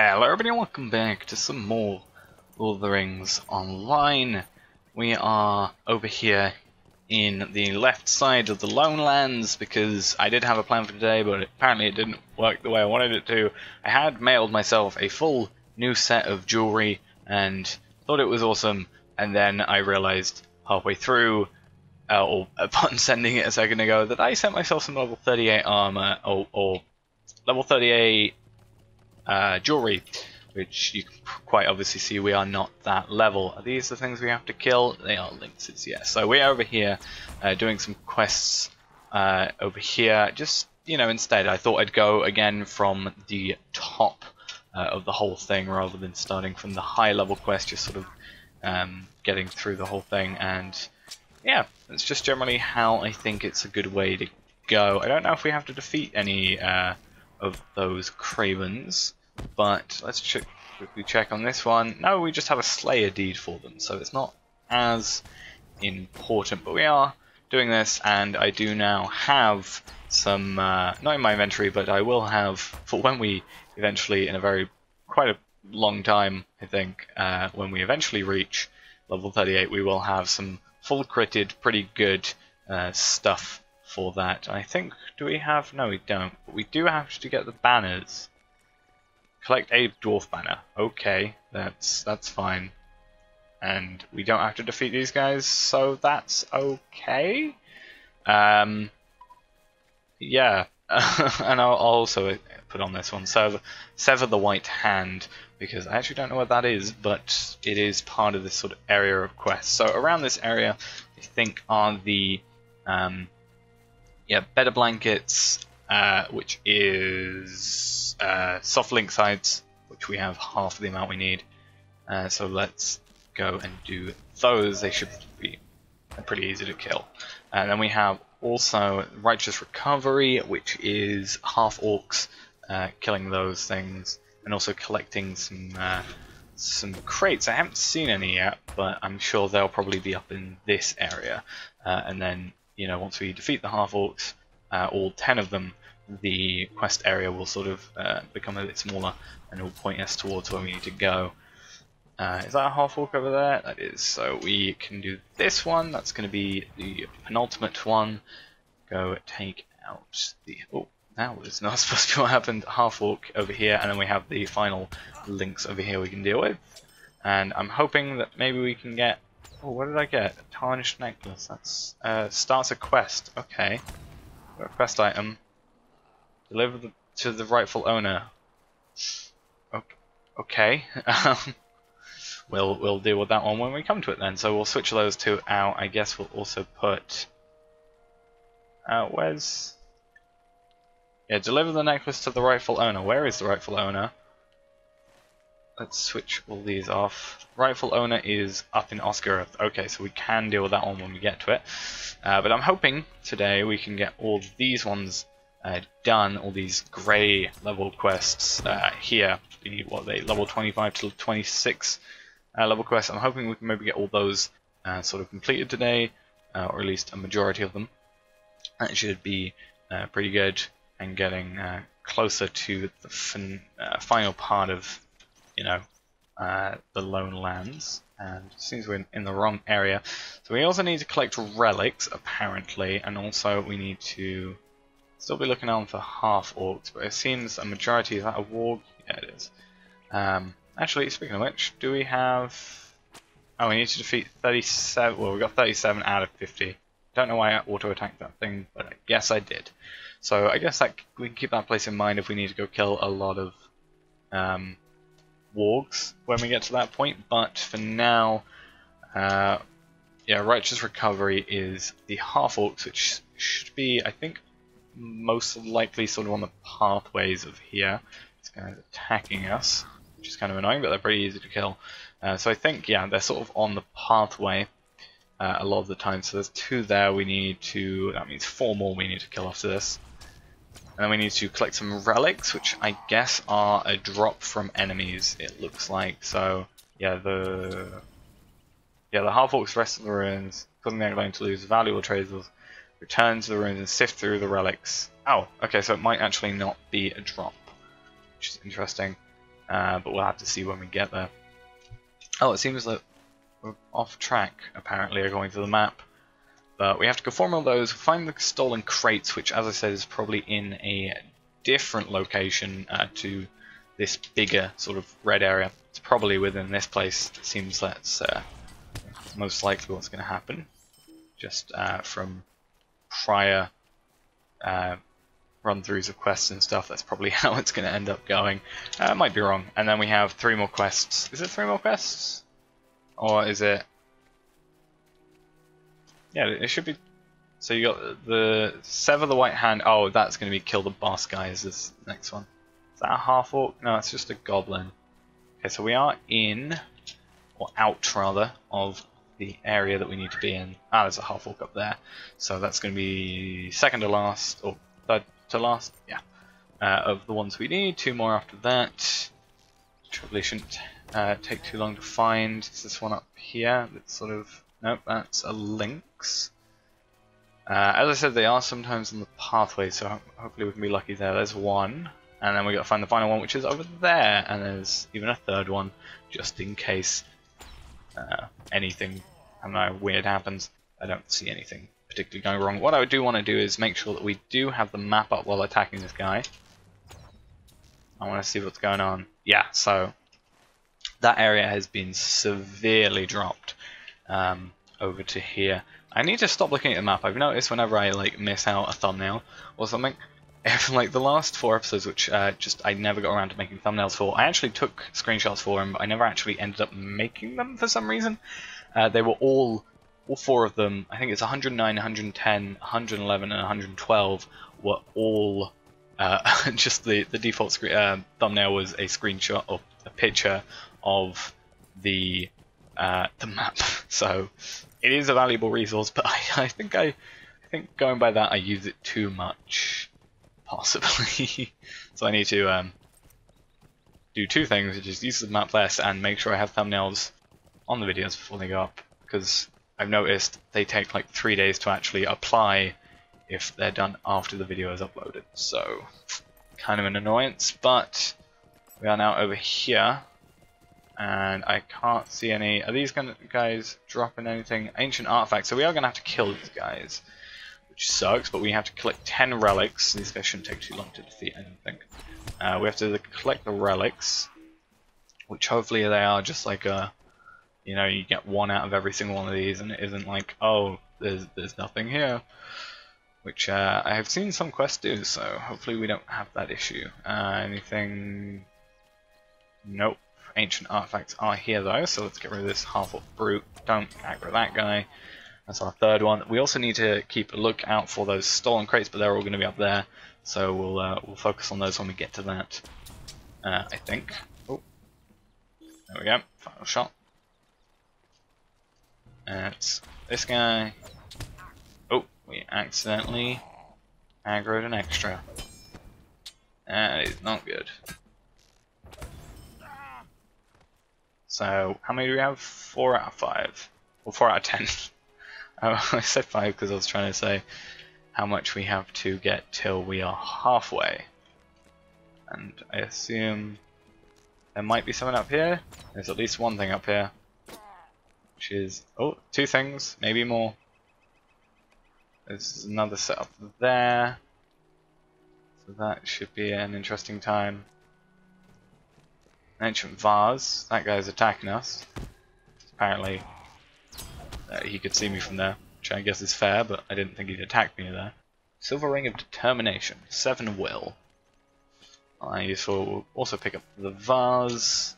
Hello everybody, welcome back to some more Lord of the Rings Online. We are over here in the left side of the Lone Lands because I did have a plan for today, but apparently it didn't work the way I wanted it to. I had mailed myself a full new set of jewelry and thought it was awesome, and then I realized halfway through, or upon sending it a second ago, that I sent myself some level 38 armor, or level 38 jewelry, which you can quite obviously see we are not that level. Are these the things we have to kill? They are lynxes, yes. So we're over here doing some quests over here. Just, you know, instead I thought I'd go again from the top of the whole thing rather than starting from the high level quest, just sort of getting through the whole thing. And yeah, that's just generally how I think it's a good way to go. I don't know if we have to defeat any of those cravens, but let's quickly check on this one. No, we just have a slayer deed for them, so it's not as important, but we are doing this, and I do now have some, not in my inventory, but I will have, for when we eventually, in a very, quite a long time, I think, when we eventually reach level 38, we will have some full critted, pretty good stuff for that. I think, do we have? No, we don't. But we do have to get the banners. Collect a dwarf banner. Okay, that's fine. And we don't have to defeat these guys, so that's okay. Yeah, and I'll also put on this one. So sever the white hand, because I actually don't know what that is, but it is part of this sort of area of quests. So around this area, I think are the yeah, better blankets, which is soft link sides, which we have half of the amount we need. So let's go and do those. They should be pretty easy to kill. And then we have also righteous recovery, which is half orcs, killing those things, and also collecting some crates. I haven't seen any yet, but I'm sure they'll probably be up in this area. And then, you know, once we defeat the half-orcs, all 10 of them, the quest area will sort of become a bit smaller, and it will point us towards where we need to go. Is that a half-orc over there? That is. So we can do this one. That's going to be the penultimate one. Go take out the... Oh, that was not supposed to be what happened. Half-orc over here, and then we have the final links over here we can deal with. And I'm hoping that maybe we can get... Oh, what did I get? A tarnished necklace. That's starts a quest. Okay, got a quest item. Deliver to the rightful owner. Okay. We'll deal with that one when we come to it then. So we'll switch those two out. I guess we'll also put. Where's? Yeah, deliver the necklace to the rightful owner. Where is the rightful owner? Let's switch all these off. Rightful owner is up in Oskareth. Okay, so we can deal with that one when we get to it. But I'm hoping today we can get all these ones done, all these grey level quests here. What are they? Level 25 to 26 level quests. I'm hoping we can maybe get all those sort of completed today, or at least a majority of them. That should be pretty good, and getting closer to the final part of, you know, the Lone Lands, and it seems we're in the wrong area. So we also need to collect relics, apparently, and also we need to still be looking on for half-orcs, but it seems a majority, is that a warg? Yeah, it is. Actually, speaking of which, do we have... Oh, we need to defeat 37, well, we got 37 out of 50. Don't know why I auto-attacked that thing, but I guess I did. So I guess that we can keep that place in mind if we need to go kill a lot of... wargs when we get to that point, but for now, yeah, righteous recovery is the half orcs, which should be, I think, most likely sort of on the pathways of here. This guy's attacking us, which is kind of annoying, but they're pretty easy to kill. So I think, yeah, they're sort of on the pathway a lot of the time. So there's two there. We need to. That means four more we need to kill after this. And then we need to collect some relics, which I guess are a drop from enemies, it looks like. So yeah, the half-orcs rest in the ruins, causing the outline to lose valuable treasures. Return to the ruins and sift through the relics. Oh, okay, so it might actually not be a drop, which is interesting. but we'll have to see when we get there. Oh, it seems that we're off track, apparently, according to the map. But we have to go form all those, find the stolen crates, which, as I said, is probably in a different location to this bigger sort of red area. It's probably within this place. It seems that's most likely what's going to happen, just from prior run-throughs of quests and stuff. That's probably how it's going to end up going. I might be wrong. And then we have 3 more quests. Is it 3 more quests? Or is it... Yeah, it should be... So you got the... Sever the White Hand. Oh, that's going to be kill the boss guy is this next one. Is that a half-orc? No, it's just a goblin. Okay, so we are in... or out, rather, of the area that we need to be in. Ah, there's a half-orc up there. So that's going to be second to last, or third to last, yeah, of the ones we need. 2 more after that. Probably shouldn't take too long to find. It's this one up here that's sort of... Nope, that's a lynx. As I said, they are sometimes on the pathway, so hopefully we can be lucky there. There's one, and then we got to find the final one, which is over there, and there's even a third one, just in case anything, I don't know, weird happens. I don't see anything particularly going wrong. What I do want to do is make sure that we do have the map up while attacking this guy. I want to see what's going on. Yeah, so that area has been severely dropped. Over to here. I need to stop looking at the map. I've noticed whenever I like miss out a thumbnail or something, if, like the last 4 episodes, which just I never got around to making thumbnails for. I actually took screenshots for them, but I never actually ended up making them for some reason. They were all 4 of them. I think it's 109, 110, 111, and 112 were all just the default screen thumbnail was a screenshot or a picture of the map, so it is a valuable resource, but I think going by that I use it too much, possibly. So I need to do 2 things, which is use the map less and make sure I have thumbnails on the videos before they go up, because I've noticed they take like 3 days to actually apply if they're done after the video is uploaded, so kind of an annoyance. But we are now over here. And I can't see any. Are these guys dropping anything? Ancient artifacts. So we are going to have to kill these guys, which sucks. But we have to collect 10 relics. These guys shouldn't take too long to defeat, I don't think. We have to collect the relics, which hopefully they are just like a, you know, you get 1 out of every single one of these, and it isn't like, oh, there's nothing here, which I have seen some quests do. So hopefully we don't have that issue. Anything? Nope. Ancient artifacts are here though, so let's get rid of this half-orc brute. Don't aggro that guy. That's our third one. We also need to keep a look out for those stolen crates, but they're all going to be up there, so we'll focus on those when we get to that. I think. Oh, there we go. Final shot. That's this guy. Oh, we accidentally aggroed an extra. That is not good. So, how many do we have? 4 out of 5. Or 4 out of 10. I said 5 because I was trying to say how much we have to get till we are halfway. And I assume there might be someone up here. There's at least one thing up here. Which is... Oh, 2 things. Maybe more. There's another setup there. So that should be an interesting time. Ancient vase. That guy's attacking us. Apparently, he could see me from there, which I guess is fair, but I didn't think he'd attack me there. Silver ring of determination. 7 will. Useful. We'll also pick up the vase,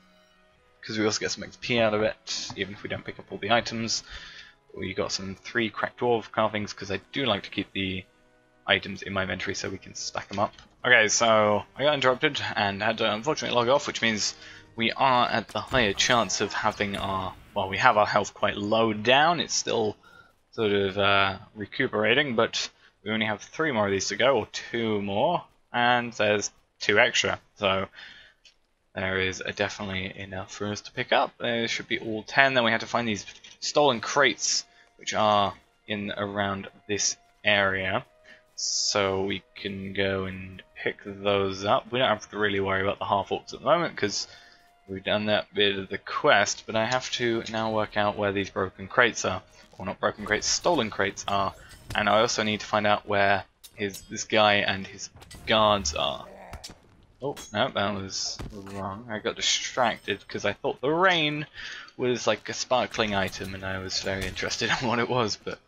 because we also get some XP out of it, even if we don't pick up all the items. We got some 3 cracked dwarf carvings, because I do like to keep the items in my inventory so we can stack them up. Okay, so I got interrupted and had to unfortunately log off, which means we are at the higher chance of having our, well, we have our health quite low down. It's still sort of recuperating, but we only have 3 more of these to go, or 2 more, and there's 2 extra, so there is definitely enough for us to pick up. There should be all 10. Then we have to find these stolen crates, which are in around this area. so we can go and pick those up. We don't have to really worry about the half-orcs at the moment because we've done that bit of the quest, but I have to now work out where these broken crates are. Well, not broken crates, stolen crates are, and I also need to find out where this guy and his guards are. Oh, no, that was wrong. I got distracted because I thought the rain was like a sparkling item and I was very interested in what it was, but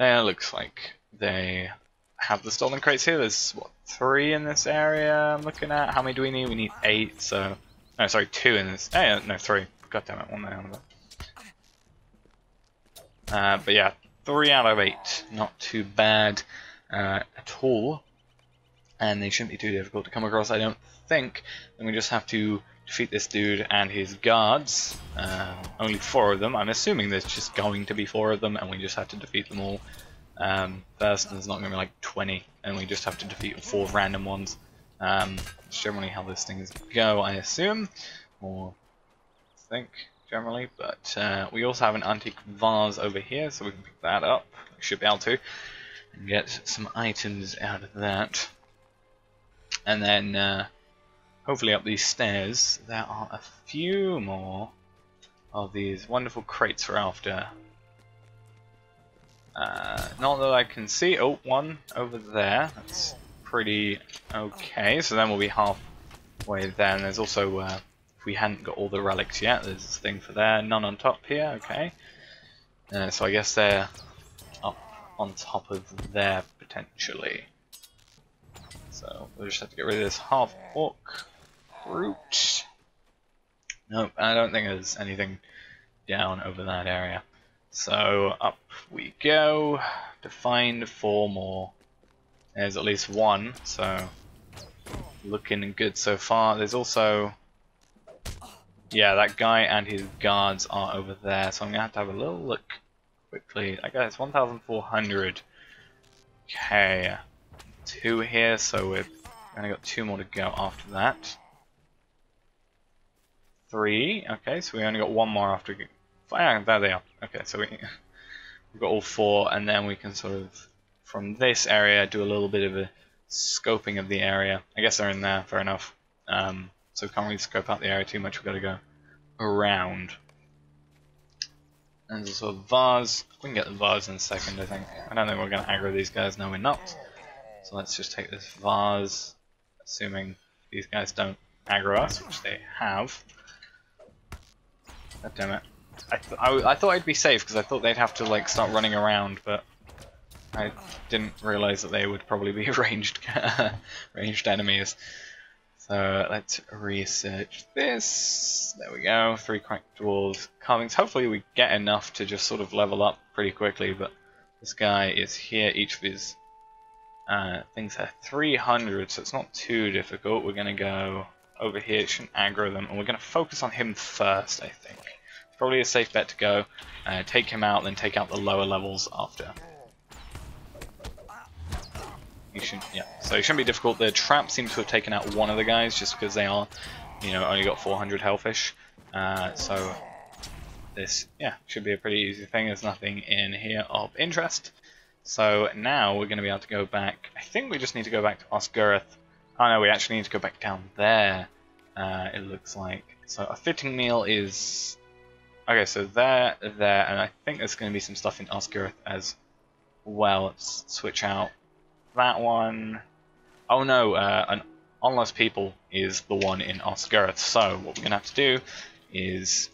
there looks like they have the stolen crates here. There's, what, 3 in this area I'm looking at? How many do we need? We need 8, so... No, sorry, 2 in this... Oh, no, 3. God damn it, 1 there. But yeah, 3 out of 8. Not too bad at all. And they shouldn't be too difficult to come across, I don't think. And we just have to defeat this dude and his guards. Only 4 of them. I'm assuming there's just going to be 4 of them, and we just have to defeat them all. First, there's not going to be like 20, and we just have to defeat 4 random ones. That's generally how those things go, I assume, or think generally. But we also have an antique vase over here, so we can pick that up. We should be able to and get some items out of that. And then hopefully up these stairs there are a few more of these wonderful crates we're after. Not that I can see. Oh, one over there. That's pretty okay. So then we'll be halfway there. And there's also, if we hadn't got all the relics yet, there's this thing for there. None on top here. Okay. So I guess they're up on top of there potentially. So we'll just have to get rid of this half-orc brute. Nope, I don't think there's anything down over that area. So up we go to find 4 more. There's at least 1, so looking good so far. There's also, yeah, that guy and his guards are over there, so I'm going to have a little look quickly. I guess 1,400. Okay, 2 here, so we've only got 2 more to go after that. 3, okay, so we only got 1 more after. There they are. Okay, so we've got all 4, and then we can sort of, from this area, do a little bit of a scoping of the area. I guess they're in there, fair enough. So we can't really scope out the area too much, we've got to go around. And there's also a vase. We can get the vase in a second, I think. I don't think we're going to aggro these guys, no we're not. So let's just take this vase, assuming these guys don't aggro us, which they have. God damn it. I thought I'd be safe because I thought they'd have to like start running around, but I didn't realise that they would probably be ranged enemies. So let's research this. There we go. 3 cracked dwarves carvings. Hopefully we get enough to just sort of level up pretty quickly. But this guy is here. Each of his things are 300, so it's not too difficult. We're gonna go over here. It shouldn't aggro them, and we're gonna focus on him first, I think. Probably a safe bet to go take him out, then take out the lower levels after. Yeah, so it shouldn't be difficult. The trap seems to have taken out one of the guys just because they are, you know, only got 400 healthish. So this, yeah, should be a pretty easy thing. There's nothing in here of interest. So now we're going to be able to go back. I think we just need to go back to Osgiliath. Oh no, we actually need to go back down there. It looks like. So a fitting meal is. Okay, so there, and I think there's going to be some stuff in Oskareth as well. Let's switch out that one. Oh no, an Onless People is the one in Oskareth. So what we're going to have to do is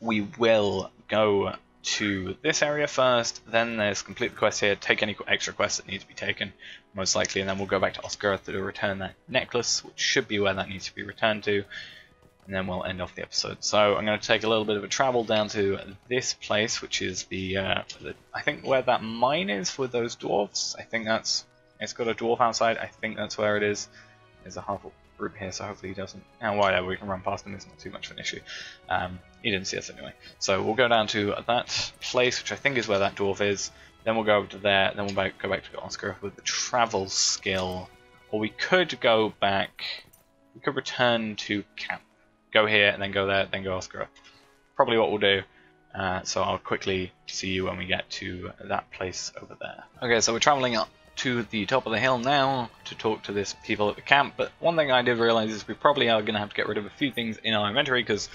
we will go to this area first, then there's complete the quest here, take any extra quests that need to be taken, most likely, and then we'll go back to Oskareth to return that necklace, which should be where that needs to be returned to. And then we'll end off the episode. So I'm going to take a little bit of a travel down to this place, which is the I think where that mine is for those dwarves. I think that's, it's got a dwarf outside. I think that's where it is. There's a half group here, so hopefully he doesn't. And whatever, we can run past him. It's not too much of an issue. He didn't see us anyway. So we'll go down to that place, which I think is where that dwarf is. Then we'll go over to there. Then we'll go back to Oskareth with the travel skill, or we could go back. We could return to camp. Go here, and then go there, then go Oskareth. Probably what we'll do, so I'll quickly see you when we get to that place over there. Okay, so we're travelling up to the top of the hill now to talk to this people at the camp, but one thing I did realize is we probably are going to have to get rid of a few things in our inventory, because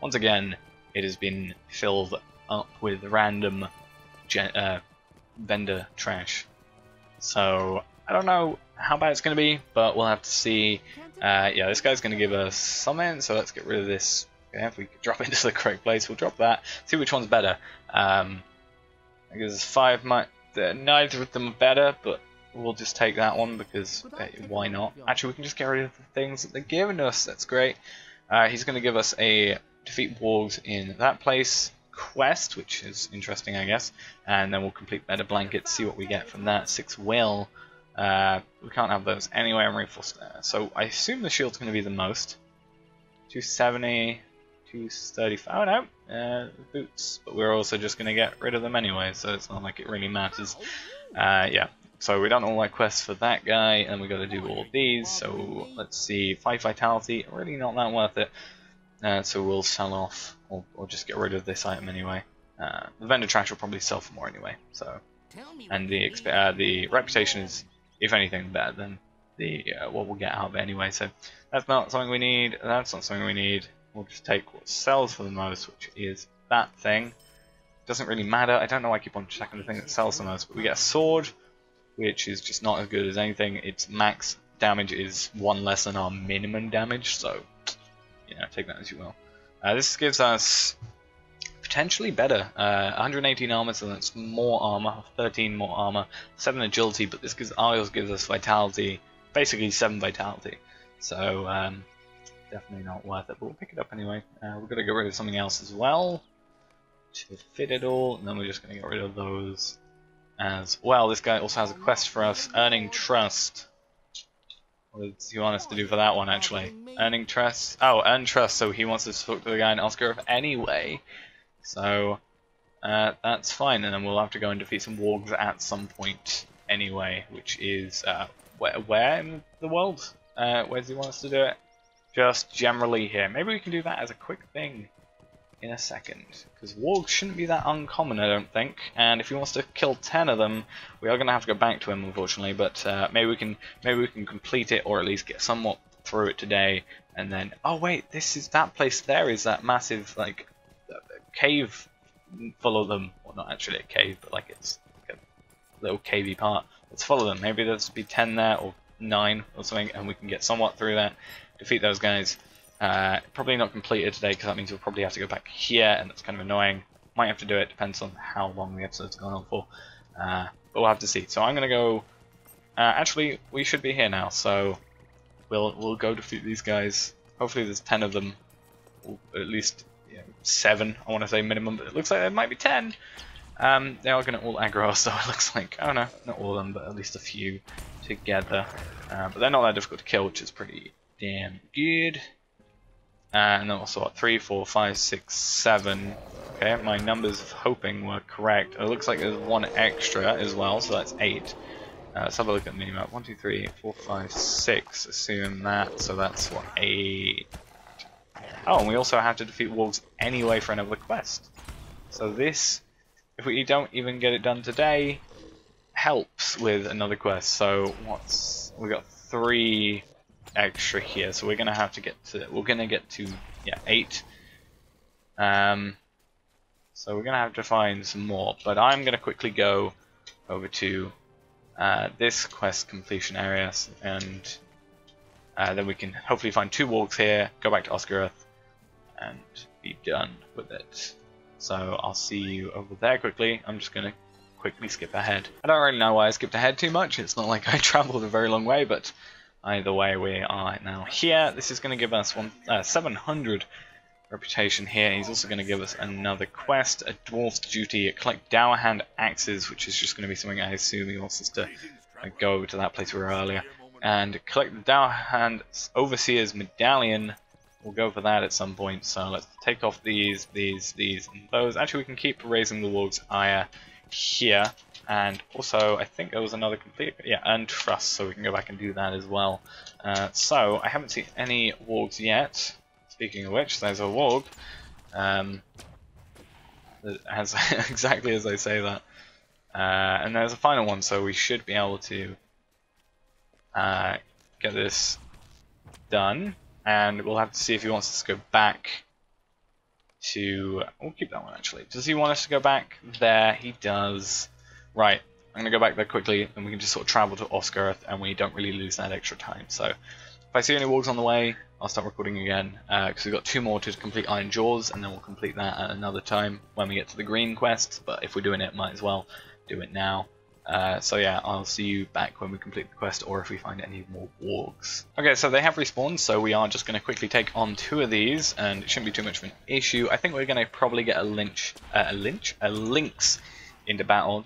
once again it has been filled up with random vendor trash. So I don't know how bad it's going to be, but we'll have to see. Yeah, this guy's going to give us something, so let's get rid of this. Yeah, if we could drop into the correct place, we'll drop that. See which one's better. I guess 5 might... neither of them are better, but we'll just take that one because why not? Actually, we can just get rid of the things that they're giving us. That's great. He's going to give us a defeat wargs in that place quest, which is interesting, I guess. And then we'll complete better blankets, see what we get from that. 6 will. We can't have those anyway. I'm reinforced. So I assume the shield's going to be the most. 270, 235. Oh no, boots. But we're also just going to get rid of them anyway, so it's not like it really matters. Yeah. So we don't all like quests for that guy, and we got to do all these. So let's see. 5 vitality. Really not that worth it. So we'll sell off, or just get rid of this item anyway. The vendor trash will probably sell for more anyway. So, and the reputation is, if anything, better than the what we'll get out of it anyway, so that's not something we need, that's not something we need. We'll just take what sells for the most, which is that thing. Doesn't really matter, I don't know why I keep on checking the thing that sells the most, but we get a sword, which is just not as good as anything. Its max damage is 1 less than our minimum damage, so you know, take that as you will. This gives us potentially better, 118 armor, so that's more armor, 13 more armor, 7 agility, but this gives Argos gives us vitality, basically 7 vitality, so definitely not worth it, but we'll pick it up anyway. We're going to get rid of something else as well to fit it all, and then we're just going to get rid of those as well. This guy also has a quest for us, earning trust. What does he want us to do for that one, actually? Earning trust? Oh, earn trust, so he wants us to talk to the guy in Oskareth anyway. So that's fine, and then we'll have to go and defeat some wargs at some point anyway, which is where in the world? Where does he want us to do it? Just generally here. Maybe we can do that as a quick thing in a second, because wargs shouldn't be that uncommon, I don't think, and if he wants to kill 10 of them, we are going to have to go back to him, unfortunately, but maybe we can complete it, or at least get somewhat through it today, and then, oh wait, this is that place there, is that massive, like, cave full of them, well not actually a cave, but like it's like a little cavey part. Let's follow them, maybe there'll be 10 there, or 9 or something, and we can get somewhat through that, defeat those guys. Probably not completed today, because that means we'll probably have to go back here, and that's kind of annoying. Might have to do it, depends on how long the episode's gone on for, but we'll have to see. So I'm going to go, actually we should be here now, so we'll go defeat these guys. Hopefully there's 10 of them, or at least 7, I want to say minimum, but it looks like there might be 10. They are going to all aggro us, so it looks like, oh no, not all of them, but at least a few together. But they're not that difficult to kill, which is pretty damn good. And then we'll sort 3, 4, 5, 6, 7. Okay, my numbers of hoping were correct. It looks like there's 1 extra as well, so that's 8. Let's have a look at the minimap. 1, 2, 3, 4, 5, 6. Assume that, so that's what, 8. Oh, and we also have to defeat wargs anyway for another quest. So this, if we don't even get it done today, helps with another quest. So we got 3 extra here. So we're gonna have to get to, we're gonna get to 8. So we're gonna have to find some more. But I'm gonna quickly go over to this quest completion area, and then we can hopefully find 2 wargs here. Go back to Osgiliath and be done with it. So I'll see you over there quickly. I'm just gonna quickly skip ahead. I don't really know why I skipped ahead too much. It's not like I traveled a very long way, but either way we are now here. This is gonna give us 700 reputation here. He's also gonna give us another quest, a dwarf's duty, collect dower hand axes, which is just gonna be something I assume he wants us to go over to that place we were earlier. And collect the dower hand overseer's medallion. We'll go for that at some point, so let's take off these, and those. Actually, we can keep raising the warg's ire here, and also, I think there was another complete, and trust, so we can go back and do that as well. So, I haven't seen any wargs yet. Speaking of which, there's a warg. Exactly as I say that. And there's a final one, so we should be able to get this done. And we'll have to see if he wants us to go back to... We'll keep that one, actually. Does he want us to go back there? He does. Right, I'm going to go back there quickly, and we can just sort of travel to Oskareth, and we don't really lose that extra time. So if I see any wargs on the way, I'll start recording again, because we've got two more to complete Iron Jaws, and then we'll complete that at another time when we get to the green quest, but if we're doing it, might as well do it now. So yeah, I'll see you back when we complete the quest, or if we find any more wargs. Okay, so they have respawned, so we are just going to quickly take on two of these, and it shouldn't be too much of an issue. I think we're going to probably get a lynx into battle,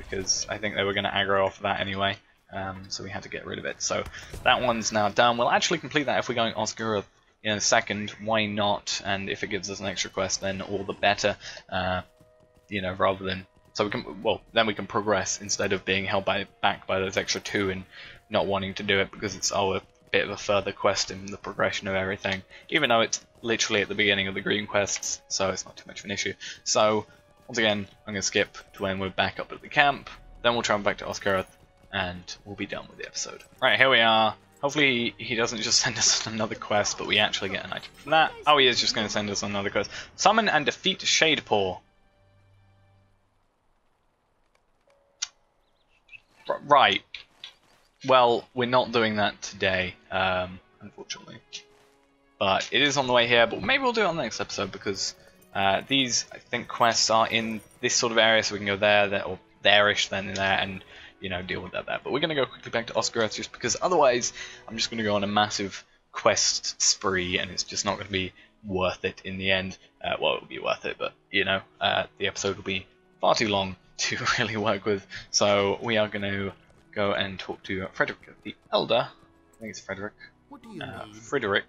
because I think they were going to aggro off of that anyway, so we had to get rid of it. So that one's now done. We'll actually complete that if we're going Ost Guruth in a second. Why not? And if it gives us an extra quest, then all the better. You know, rather than... So we can, well, then we can progress instead of being held back by those extra two and not wanting to do it because it's a bit of a further quest in the progression of everything. Even though it's literally at the beginning of the green quests, so it's not too much of an issue. So once again, I'm gonna skip to when we're back up at the camp. Then we'll travel back to Oskareth, and we'll be done with the episode. Right, here we are. Hopefully he doesn't just send us another quest, but we actually get an item from that. Oh, he is just gonna send us another quest. Summon and defeat Shadepaw. Right. Well, we're not doing that today, unfortunately. But it is on the way here, but maybe we'll do it on the next episode because these, I think, quests are in this sort of area, so we can go there, or there-ish, then there, and, you know, deal with that there. But we're going to go quickly back to Osgiliath just because otherwise I'm just going to go on a massive quest spree and it's just not going to be worth it in the end. Well, it'll be worth it, but, you know, the episode will be far too long to really work with, so we are going to go and talk to Frederick the Elder. I think it's Frederick. What do you mean? Frederick.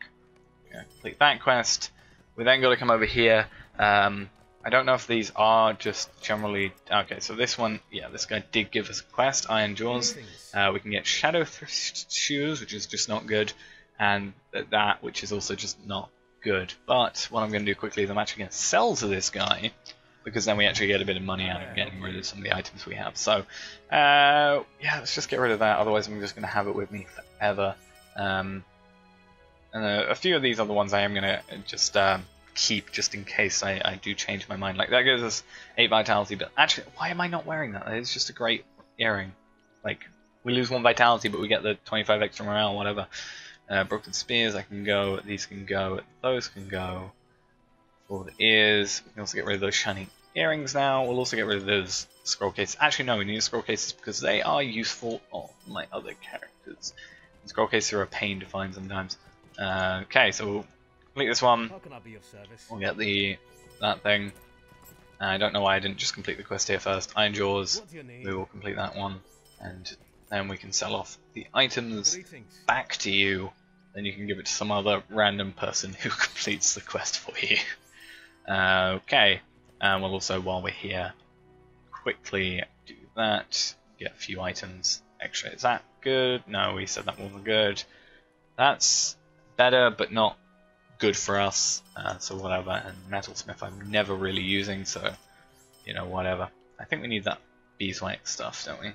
Okay, complete that quest. We then got to come over here. I don't know if these are just generally... Okay, so this one, yeah, this guy did give us a quest, Iron Jaws. We can get Shadow Thrust Shoes, which is just not good, and that, which is also just not good. But what I'm going to do quickly is I'm actually going to sell to this guy, because then we actually get a bit of money out of getting rid of some of the items we have. So, yeah, let's just get rid of that, otherwise I'm just going to have it with me forever. And a few of these other ones I am going to just keep, just in case I do change my mind. Like, that gives us 8 vitality, but actually, why am I not wearing that? It's just a great earring. Like, we lose 1 vitality, but we get the 25 extra morale, whatever. Broken spears, I can go, these can go, those can go. For the ears, we can also get rid of those shiny earrings now. We'll also get rid of those scroll cases. Actually, no, we need scroll cases because they are useful on my other characters. And scroll cases are a pain to find sometimes. Okay, so we'll complete this one. How can I be of service? We'll get that thing. I don't know why I didn't just complete the quest here first. Iron Jaws, we will complete that one. And then we can sell off the items back to you. Then you can give it to some other random person who completes the quest for you. Okay, we'll also, while we're here, quickly do that, get a few items extra. Is that good? No, we said that wasn't good. That's better, but not good for us, so whatever. And Metalsmith I'm never really using, so, you know, whatever. I think we need that beeswax stuff, don't we?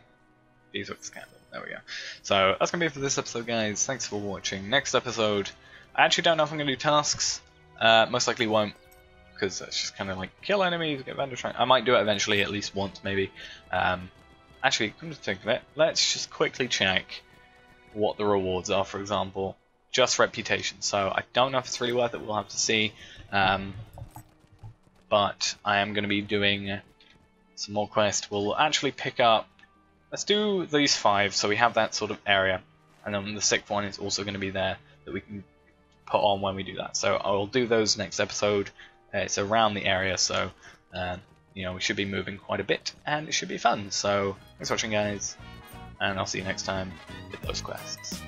Beeswax candle, there we go. So, that's going to be it for this episode, guys. Thanks for watching. Next episode, I actually don't know if I'm going to do tasks. Most likely won't. Because that's just kind of like, kill enemies, get vendor train. I might do it eventually, at least once maybe. Actually, come to think of it, let's just quickly check what the rewards are, for example. Just reputation, so I don't know if it's really worth it, we'll have to see. But I am going to be doing some more quests. We'll actually pick up, let's do these 5, so we have that sort of area. And then the 6th one is also going to be there that we can put on when we do that. So I'll do those next episode. It's around the area, so you know, we should be moving quite a bit, and it should be fun. So thanks for watching, guys, and I'll see you next time with those quests.